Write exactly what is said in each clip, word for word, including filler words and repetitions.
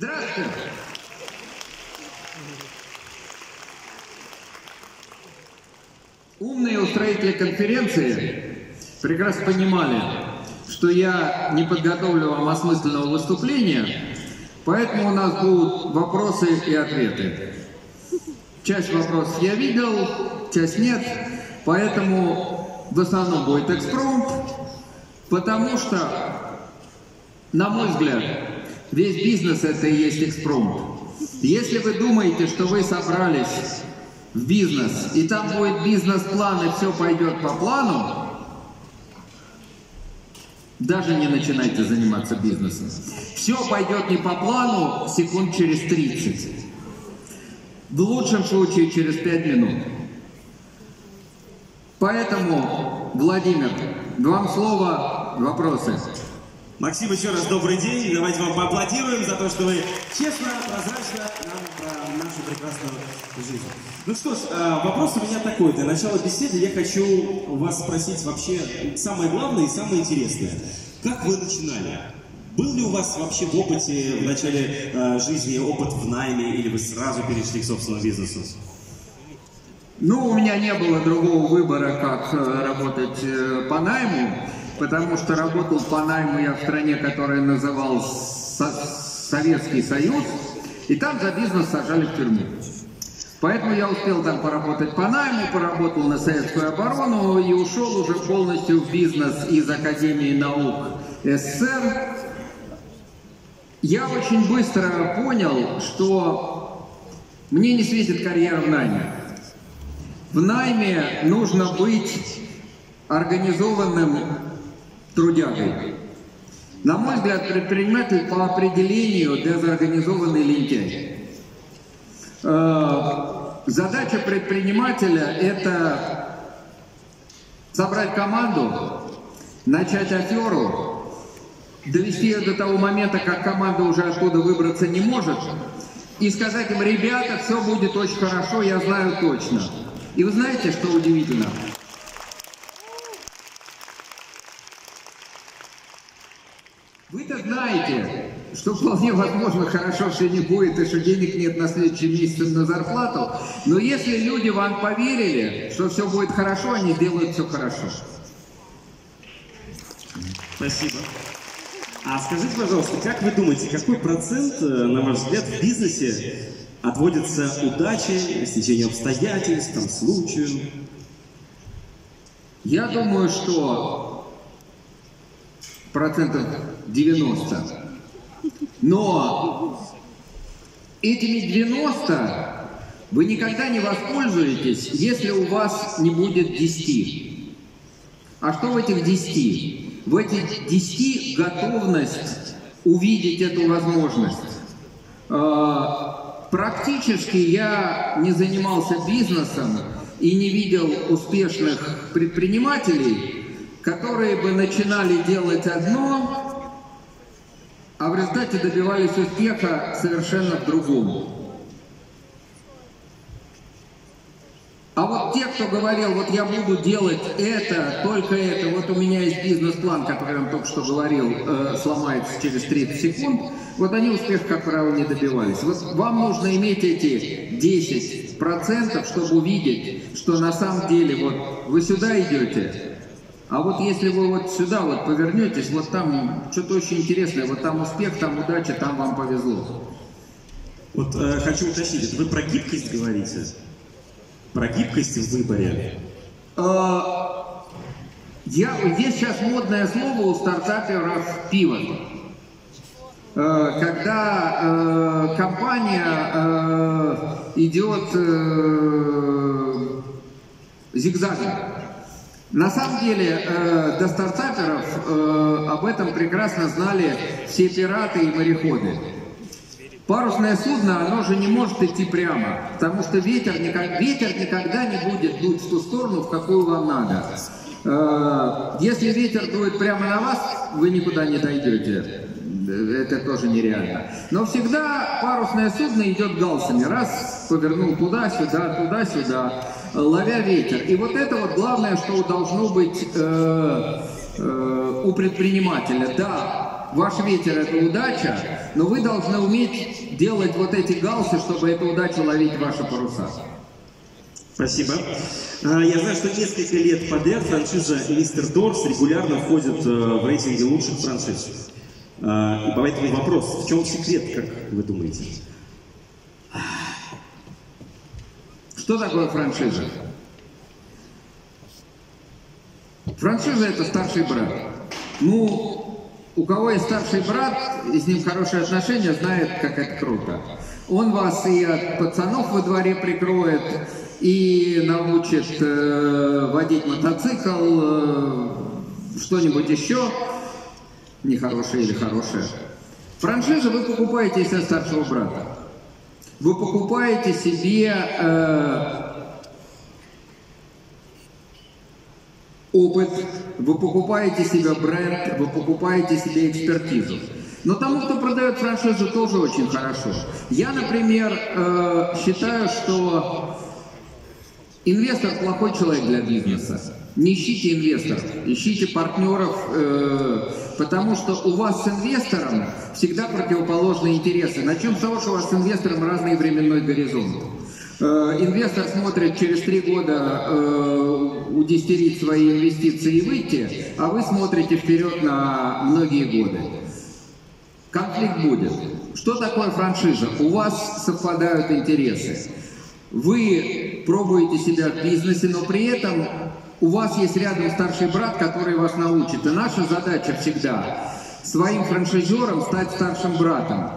Здравствуйте. Умные устроители конференции прекрасно понимали, что я не подготовлю вам осмысленного выступления, поэтому у нас будут вопросы и ответы. Часть вопросов я видел, часть нет, поэтому в основном будет экспромт, потому что, на мой взгляд, весь бизнес это и есть экспромт. Если вы думаете, что вы собрались в бизнес, и там будет бизнес-план, и все пойдет по плану, даже не начинайте заниматься бизнесом. Все пойдет не по плану секунд через тридцать. В лучшем случае через пять минут. Поэтому, Владимир, вам слово, вопросы. Максим, еще раз добрый день. Давайте вам поаплодируем за то, что вы честно, прозрачно нам про нашу прекрасную жизнь. Ну что ж, вопрос у меня такой. Для начала беседы я хочу вас спросить вообще самое главное и самое интересное. Как вы начинали? Был ли у вас вообще в опыте, в начале жизни опыт в найме, или вы сразу перешли к собственному бизнесу? Ну, у меня не было другого выбора, как работать по найму. Потому что работал по найму я в стране, которая называлась Советский Союз, и там за бизнес сажали в тюрьму. Поэтому я успел там поработать по найму, поработал на советскую оборону и ушел уже полностью в бизнес из Академии наук СССР. Я очень быстро понял, что мне не светит карьера в найме. В найме нужно быть организованным трудягой. На мой взгляд, предприниматель по определению дезорганизованный лентяй. Задача предпринимателя – это собрать команду, начать аферу, довести ее до того момента, как команда уже оттуда выбраться не может, и сказать им: ребята, все будет очень хорошо, я знаю точно. И вы знаете, что удивительно? Вы-то знаете, что вполне возможно хорошо все не будет и что денег нет на следующий месяц на зарплату, но если люди вам поверили, что все будет хорошо, они делают все хорошо. Спасибо. А скажите, пожалуйста, как вы думаете, какой процент, на ваш взгляд, в бизнесе отводится удаче, стечению обстоятельств, там, случаю? Я думаю, что процентов девяносто. Но этими девяноста вы никогда не воспользуетесь, если у вас не будет десяти. А что в этих десяти? В этих десяти готовность увидеть эту возможность. Практически я не занимался бизнесом и не видел успешных предпринимателей, которые бы начинали делать одно, а в результате добивались успеха совершенно в другом. А вот те, кто говорил: вот я буду делать это, только это, вот у меня есть бизнес-план, который он только что говорил, э, сломается через тридцать секунд, вот они успеха, как правило, не добивались. Вот вам нужно иметь эти десять процентов, чтобы увидеть, что на самом деле вот вы сюда идете, а вот если вы вот сюда вот повернетесь, вот там что-то очень интересное, вот там успех, там удача, там вам повезло. Вот э, хочу уточнить, вы про гибкость говорите? Про гибкость в выборе? Э, я, здесь сейчас модное слово у стартаперов — пивот. Э, когда э, компания э, идет э, зигзагом. На самом деле, э, до стартаперов э, об этом прекрасно знали все пираты и мореходы. Парусное судно, оно же не может идти прямо, потому что ветер, никак, ветер никогда не будет дуть в ту сторону, в какую вам надо. Э, если ветер дует прямо на вас, вы никуда не дойдете. Это тоже нереально. Но всегда парусное судно идет галсами. Раз, повернул туда-сюда, туда-сюда, ловя ветер. И вот это вот главное, что должно быть э, э, у предпринимателя. Да, ваш ветер – это удача, но вы должны уметь делать вот эти галсы, чтобы эта удача ловить ваши паруса. Спасибо. Я знаю, что несколько лет подряд франшиза «мистер Дорс» регулярно входит в рейтинги лучших франшиз. И поэтому вопрос, в чем секрет, как вы думаете? Что такое франшиза? Франшиза – это старший брат. Ну, у кого есть старший брат, и с ним хорошие отношения, знает, как это круто. Он вас и от пацанов во дворе прикроет, и научит э, водить мотоцикл, э, что-нибудь еще, нехорошее или хорошее. Франшизу вы покупаете себе старшего брата. Вы покупаете себе э, опыт, вы покупаете себе бренд, вы покупаете себе экспертизу. Но тому, кто продает франшизу, тоже очень хорошо. Я, например, э, считаю, что инвестор – плохой человек для бизнеса. Не ищите инвесторов, ищите партнеров, э, потому что у вас с инвестором всегда противоположные интересы. Начнем с того, что у вас с инвестором разный временной горизонт. Э, инвестор смотрит через три года э, удесятерить свои инвестиции и выйти, а вы смотрите вперед на многие годы. Конфликт будет. Что такое франшиза? У вас совпадают интересы. Вы пробуете себя в бизнесе, но при этом у вас есть рядом старший брат, который вас научит. И наша задача всегда своим франшизером стать старшим братом.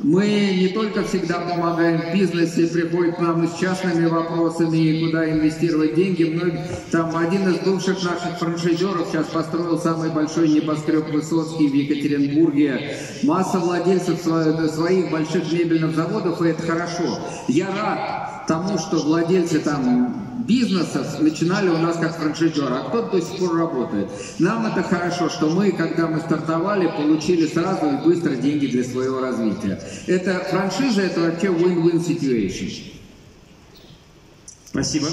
Мы не только всегда помогаем в бизнесе, приходят к нам и с частными вопросами, куда инвестировать деньги. Мы, там один из бывших наших франшизеров сейчас построил самый большой небоскреб Высоцкий в Екатеринбурге. Масса владельцев своих больших мебельных заводов, и это хорошо. Я рад тому, что владельцы там бизнесов начинали у нас как франшизеры, а кто-то до сих пор работает. Нам это хорошо, что мы, когда мы стартовали, получили сразу и быстро деньги для своего развития. Это франшиза, это вообще win-win situation. Спасибо.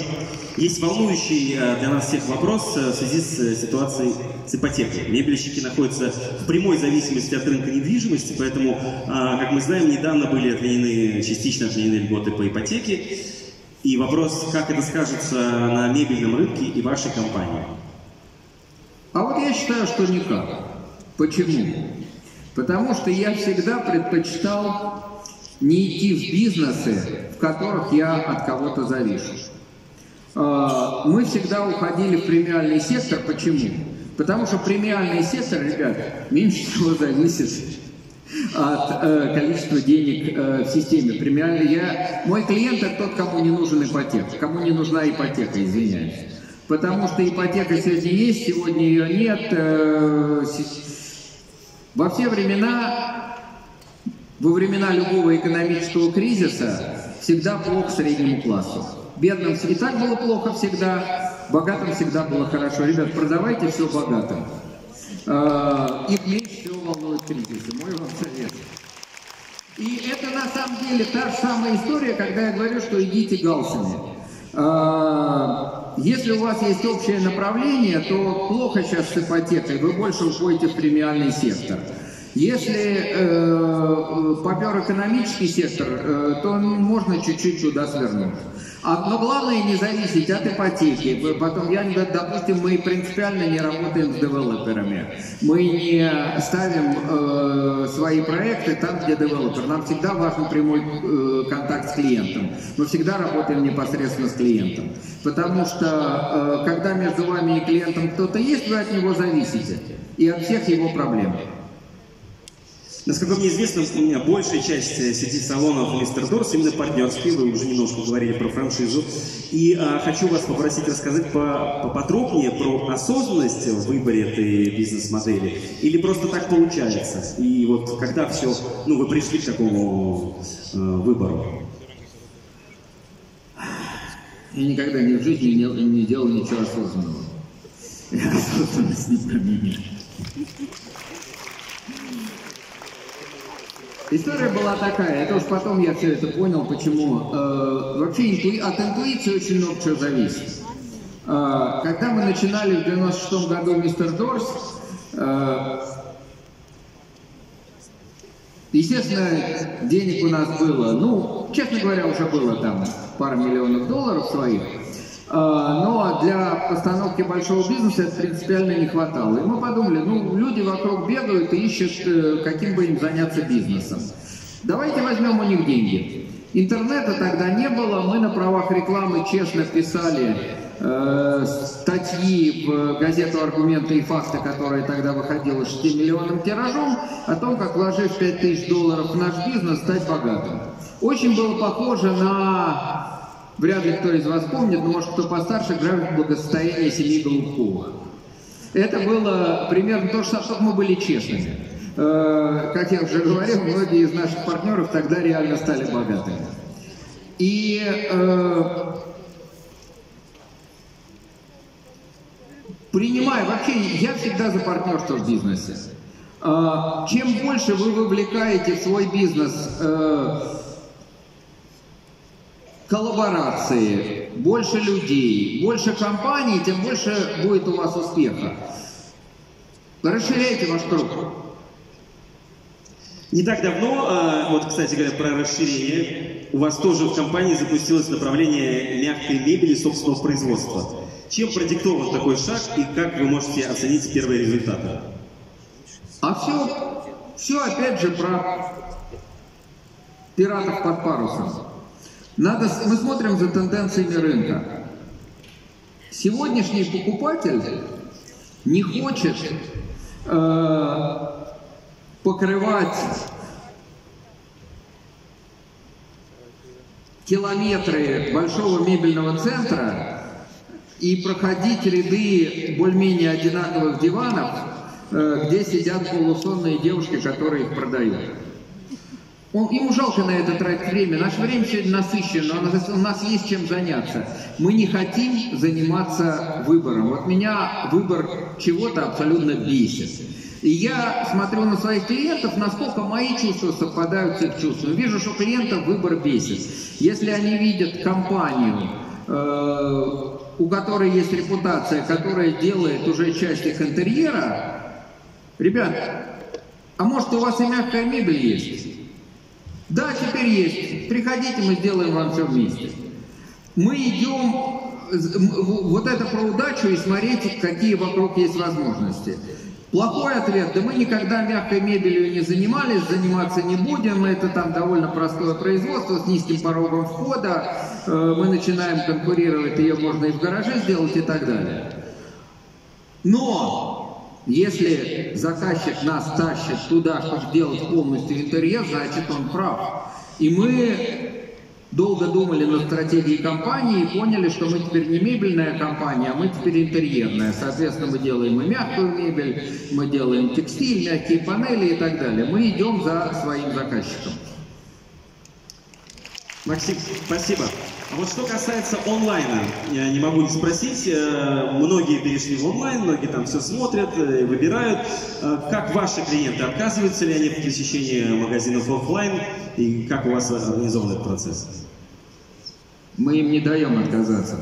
Есть волнующий для нас всех вопрос в связи с ситуацией с ипотекой. Мебельщики находятся в прямой зависимости от рынка недвижимости, поэтому, как мы знаем, недавно были отменены, частично отменены льготы по ипотеке. И вопрос, как это скажется на мебельном рынке и вашей компании? А вот я считаю, что никак. Почему? Потому что я всегда предпочитал не идти в бизнесы, в которых я от кого-то завишу. Мы всегда уходили в премиальный сектор. Почему? Потому что премиальный сектор, ребята, меньше всего зависит от э, количества денег э, в системе. Премиальный. Я... Мой клиент – это тот, кому не нужен ипотека. Кому не нужна ипотека, извиняюсь. Потому что ипотека сегодня есть, сегодня ее нет. Э, во все времена, во времена любого экономического кризиса всегда плохо среднему классу. Бедным и так было плохо всегда, богатым всегда было хорошо. Ребят, продавайте все богатым. Э, их меньше всего волнует кризисы. Мой вам совет. И это на самом деле та же самая история, когда я говорю, что идите галсами. Э, если у вас есть общее направление, то плохо сейчас с ипотекой, вы больше уходите в премиальный сектор. Если э, попер экономический сектор, э, то можно чуть-чуть сюда свернуть. А, но главное не зависеть от ипотеки. Потом, я, допустим, мы принципиально не работаем с девелоперами. Мы не ставим э, свои проекты там, где девелопер. Нам всегда важен прямой э, контакт с клиентом. Мы всегда работаем непосредственно с клиентом. Потому что, э, когда между вами и клиентом кто-то есть, вы от него зависите. И от всех его проблем. Насколько мне известно, у меня большая часть сети салонов мистер Дорс именно партнерские, вы уже немножко говорили про франшизу. И а, хочу вас попросить рассказать по, поподробнее про осознанность в выборе этой бизнес-модели. Или просто так получается? И вот когда все, ну, вы пришли к такому э, выбору? Я никогда ни в жизни не, не делал ничего осознанного. Я осознанность не применяю. История была такая, это уж потом я все это понял, почему. Э, вообще интуи, от интуиции очень много чего зависит. Э, когда мы начинали в девяносто шестом году мистер Дорс, э, Естественно, денег у нас было, ну, честно говоря, уже было там пару миллионов долларов своих, но для постановки большого бизнеса это принципиально не хватало. И мы подумали, ну, люди вокруг бегают и ищут, каким бы им заняться бизнесом. Давайте возьмем у них деньги. Интернета тогда не было, мы на правах рекламы честно писали э, статьи в газету «Аргументы и факты», которая тогда выходила шестимиллионным тиражом, о том, как, вложив пять тысяч долларов в наш бизнес, стать богатым. Очень было похоже на, вряд ли кто из вас помнит, но может кто постарше, график благосостояния семьи Голубкова. Это было примерно то, что мы были честными. Как я уже говорил, многие из наших партнеров тогда реально стали богатыми. И э, принимая, вообще я всегда за партнерство в бизнесе. Э, чем больше вы вовлекаете в свой бизнес э, коллаборации, больше людей, больше компаний, тем больше будет у вас успеха. Расширяйте ваш круг. Не так давно, вот, кстати говоря, про расширение, у вас тоже в компании запустилось направление мягкой мебели собственного производства. Чем продиктован такой шаг и как вы можете оценить первые результаты? А все, все опять же про пиратов под парусом. Надо, мы смотрим за тенденциями рынка. Сегодняшний покупатель не хочет э, покрывать километры большого мебельного центра и проходить ряды более-менее одинаковых диванов, где сидят полусонные девушки, которые их продают. Им жалко на это тратить время. Наше время сегодня насыщено, у нас есть чем заняться. Мы не хотим заниматься выбором. Вот меня выбор чего-то абсолютно бесит. И я смотрю на своих клиентов, насколько мои чувства совпадают с их чувствами. Вижу, что клиентов выбор бесит. Если они видят компанию, э, у которой есть репутация, которая делает уже часть их интерьера, ребят, а может у вас и мягкая мебель есть? Да, теперь есть. Приходите, мы сделаем вам все вместе. Мы идем, вот это про удачу и смотреть, какие вокруг есть возможности. Плохой ответ, да мы никогда мягкой мебелью не занимались, заниматься не будем, это там довольно простое производство с низким порогом входа, мы начинаем конкурировать, ее можно и в гараже сделать и так далее. Но если заказчик нас тащит туда, чтобы сделать полностью интерьер, значит он прав. И мы долго думали над стратегией компании и поняли, что мы теперь не мебельная компания, а мы теперь интерьерная. Соответственно, мы делаем и мягкую мебель, мы делаем текстиль, мягкие панели и так далее. Мы идем за своим заказчиком. Максим, спасибо. А вот что касается онлайна, я не могу не спросить. Многие перешли в онлайн, многие там все смотрят, выбирают. Как ваши клиенты, отказываются ли они в посещении магазинов офлайн? И как у вас организован этот процесс? Мы им не даем отказаться.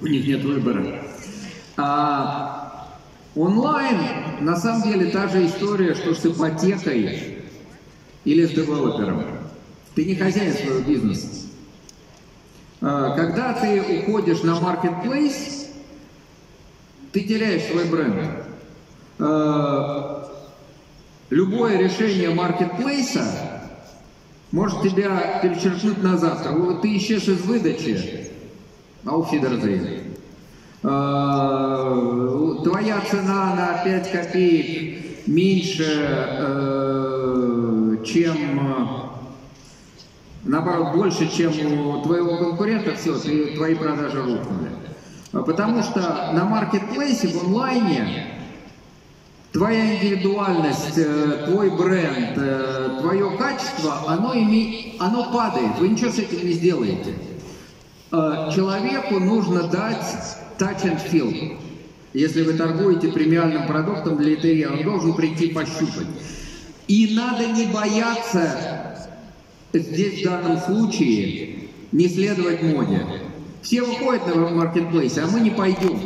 У них нет выбора. А онлайн, на самом деле, та же история, что с ипотекой или с девелопером. Ты не хозяин своего бизнеса. Когда ты уходишь на маркетплейс, ты теряешь свой бренд. Любое решение маркетплейса может тебя перечеркнуть на завтра. Вот ты ищешь из выдачи, а у фидерзейна. Твоя цена на пять копеек меньше, чем... Наоборот, больше, чем у твоего конкурента, все, ты, твои продажи рухнули. Потому что на маркетплейсе, в онлайне, твоя индивидуальность, твой бренд, твое качество, оно, име... оно падает, вы ничего с этим не сделаете. Человеку нужно дать touch and feel. Если вы торгуете премиальным продуктом для интерьера, он должен прийти пощупать. И надо не бояться... Здесь в данном случае не следовать моде. Все выходят на маркетплейс, а мы не пойдем.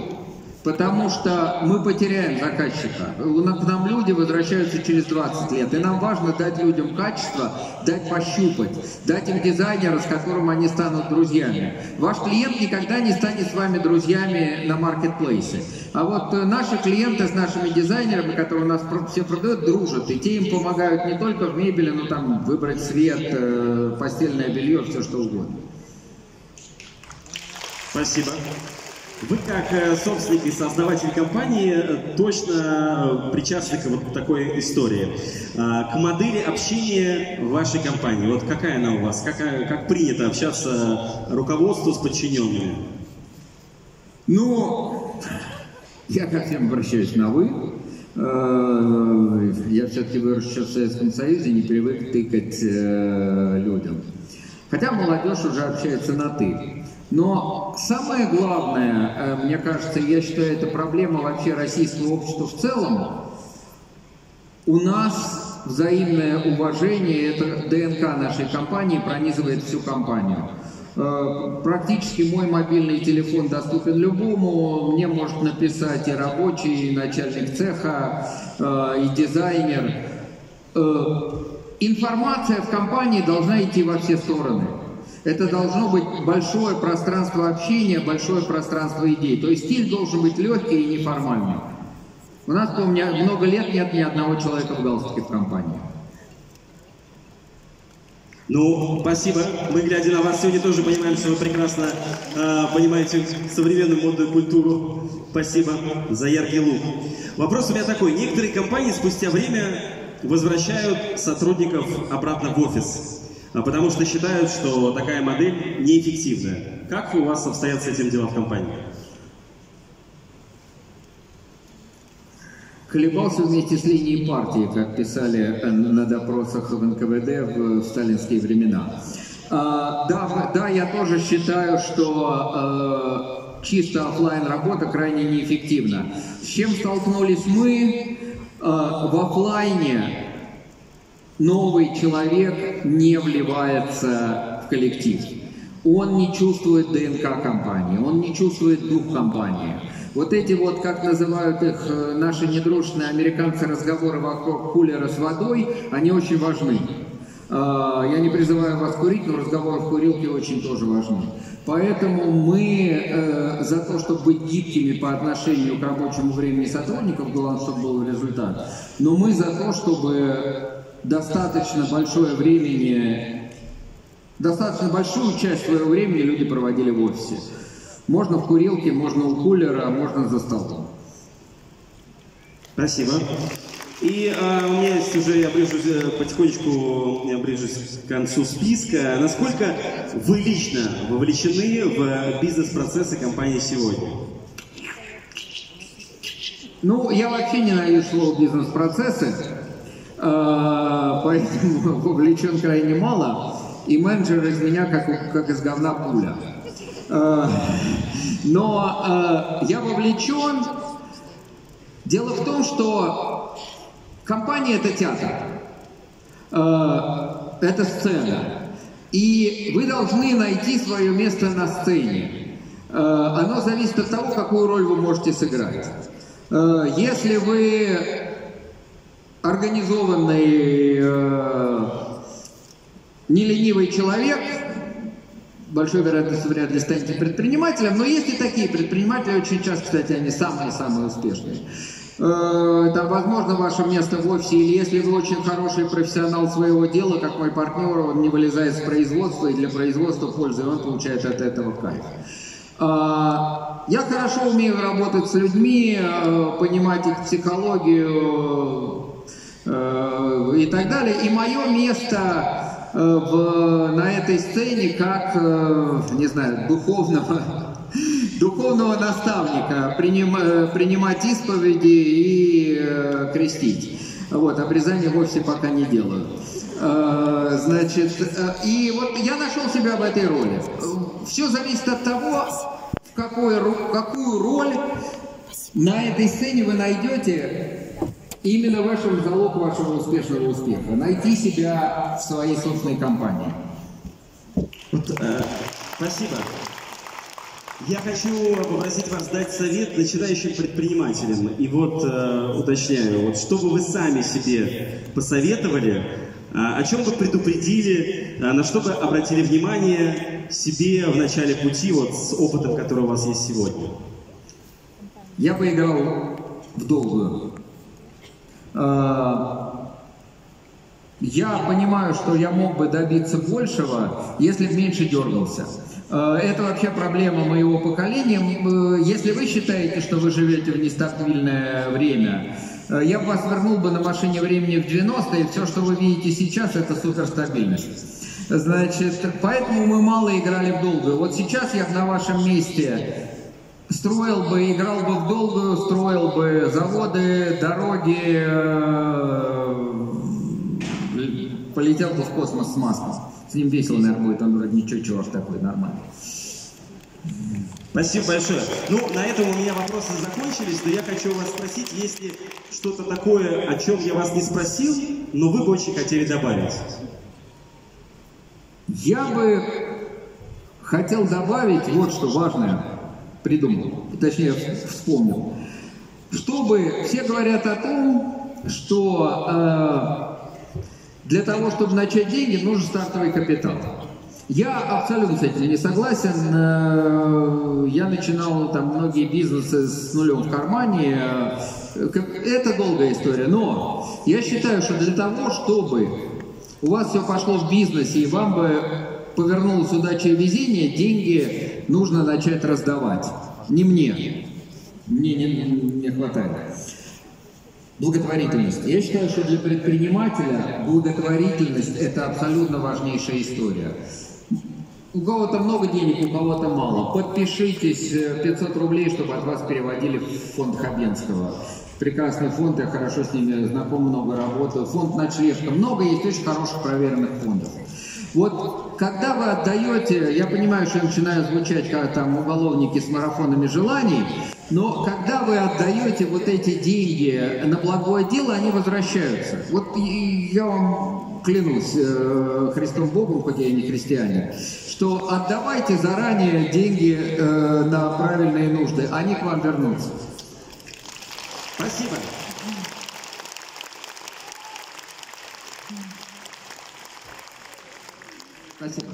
Потому что мы потеряем заказчика. К нам люди возвращаются через двадцать лет. И нам важно дать людям качество, дать пощупать, дать им дизайнера, с которым они станут друзьями. Ваш клиент никогда не станет с вами друзьями на маркетплейсе. А вот наши клиенты с нашими дизайнерами, которые у нас все продают, дружат. И те им помогают не только в мебели, но там выбрать свет, постельное белье, все что угодно. Спасибо. Вы, как собственник и сооснователь компании, точно причастны к вот такой истории. К модели общения вашей компании. Вот какая она у вас? Как, как принято общаться руководству с подчиненными? Ну, я ко всем обращаюсь на «вы». Я все-таки вырос в Советском Союзе, не привык тыкать людям. Хотя молодежь уже общается на «ты». Но самое главное, мне кажется, я считаю, это проблема вообще российского общества в целом. У нас взаимное уважение, это ДНК нашей компании, пронизывает всю компанию. Практически мой мобильный телефон доступен любому, мне может написать и рабочий, и начальник цеха, и дизайнер. Информация в компании должна идти во все стороны. Это должно быть большое пространство общения, большое пространство идей. То есть стиль должен быть легкий и неформальный. У нас, помню, много лет нет ни одного человека в галстуке в компании. Ну, спасибо. Мы, глядя на вас, сегодня тоже понимаем, что вы прекрасно э, понимаете современную модную культуру. Спасибо за яркий лук. Вопрос у меня такой. Некоторые компании спустя время возвращают сотрудников обратно в офис, потому что считают, что такая модель неэффективна. Как у вас обстоят с этим дела в компании? Колебался вместе с линией партии, как писали на допросах в эн ка вэ дэ в сталинские времена. А, да, да, я тоже считаю, что а, чисто офлайн работа крайне неэффективна. С чем столкнулись мы а, в офлайне? Новый человек не вливается в коллектив. Он не чувствует ДНК компании, он не чувствует дух компании. Вот эти вот, как называют их наши недружные американцы, разговоры вокруг кулера с водой, они очень важны. Я не призываю вас курить, но разговоры в курилке очень тоже важны. Поэтому мы за то, чтобы быть гибкими по отношению к рабочему времени сотрудников, главное, чтобы был результат, но мы за то, чтобы достаточно большое времени, достаточно большую часть своего времени люди проводили в офисе. Можно в курилке, можно у кулера, можно за столом. Спасибо. И а, у меня есть уже, я ближусь, потихонечку я ближусь к концу списка. Насколько вы лично вовлечены в бизнес-процессы компании сегодня? Ну, я вообще ненавижу слово «бизнес-процессы». Поэтому вовлечен крайне мало, и менеджер из меня как, как из говна пуля. Но я вовлечен. Дело в том, что компания — это театр, это сцена, и вы должны найти свое место на сцене. Оно зависит от того, какую роль вы можете сыграть. Если вы организованный, э, неленивый человек, большой вероятностью вряд ли станете предпринимателем, но есть и такие предприниматели, очень часто, кстати, они самые-самые успешные. Э, там, возможно, ваше место в офисе, или если вы очень хороший профессионал своего дела, как мой партнер, он не вылезает с производства, и для производства пользы, он получает от этого кайф. Э, я хорошо умею работать с людьми, э, понимать их психологию, и так далее. И мое место в, на этой сцене как, не знаю, духовного, духовного наставника, приним, принимать исповеди и крестить. Вот, обрезание вовсе пока не делаю. Значит, и вот я нашел себя в этой роли. Все зависит от того, какую, какую роль на этой сцене вы найдете. Именно ваш залог вашего успешного успеха. Найти себя в своей собственной компании. Вот, э, спасибо. Я хочу попросить вас дать совет начинающим предпринимателям. И вот э, уточняю, вот, что бы вы сами себе посоветовали, э, о чем бы предупредили, э, на что бы обратили внимание себе в начале пути, вот с опытом, который у вас есть сегодня? Я бы играл в долгую. А... Я понимаю, что я мог бы добиться большего, если бы меньше дергался. Это вообще проблема моего поколения. Если вы считаете, что вы живете в нестабильное время, я бы вас вернул бы на машине времени в девяностые, и все, что вы видите сейчас, это суперстабильность. Значит, поэтому мы мало играли в долгую. Вот сейчас я на вашем месте строил бы, играл бы в долгую, строил бы заводы, дороги... Полетел бы в космос с Маском. С ним весело, наверное, будет. Он вроде ничего, чувак такой, нормально. Спасибо большое. Ну, на этом у меня вопросы закончились, но я хочу вас спросить, есть ли что-то такое, о чем я вас не спросил, но вы бы очень хотели добавить? Я бы хотел добавить вот что важное. Придумал. Точнее, вспомнил. Чтобы... Все говорят о том, что... Э, Для того, чтобы начать деньги, нужен стартовый капитал. Я абсолютно с этим не согласен. Я начинал там многие бизнесы с нулем в кармане. Это долгая история. Но я считаю, что для того, чтобы у вас все пошло в бизнесе и вам бы повернулось удача и везение, деньги нужно начать раздавать. Не мне. Мне не хватает. Благотворительность. Я считаю, что для предпринимателя благотворительность – это абсолютно важнейшая история. У кого-то много денег, у кого-то мало. Подпишитесь, пятьсот рублей, чтобы от вас переводили в фонд Хабенского. Прекрасный фонд, я хорошо с ними знаком, много работаю. Фонд «Ночлежка». Много есть очень хороших проверенных фондов. Вот когда вы отдаете, я понимаю, что я начинаю звучать, как там уголовники с марафонами желаний, но когда вы отдаете вот эти деньги на благое дело, они возвращаются. Вот я вам клянусь э, Христом Богом, хоть я и не христианин, что отдавайте заранее деньги э, на правильные нужды, они к вам вернутся. Спасибо. Спасибо.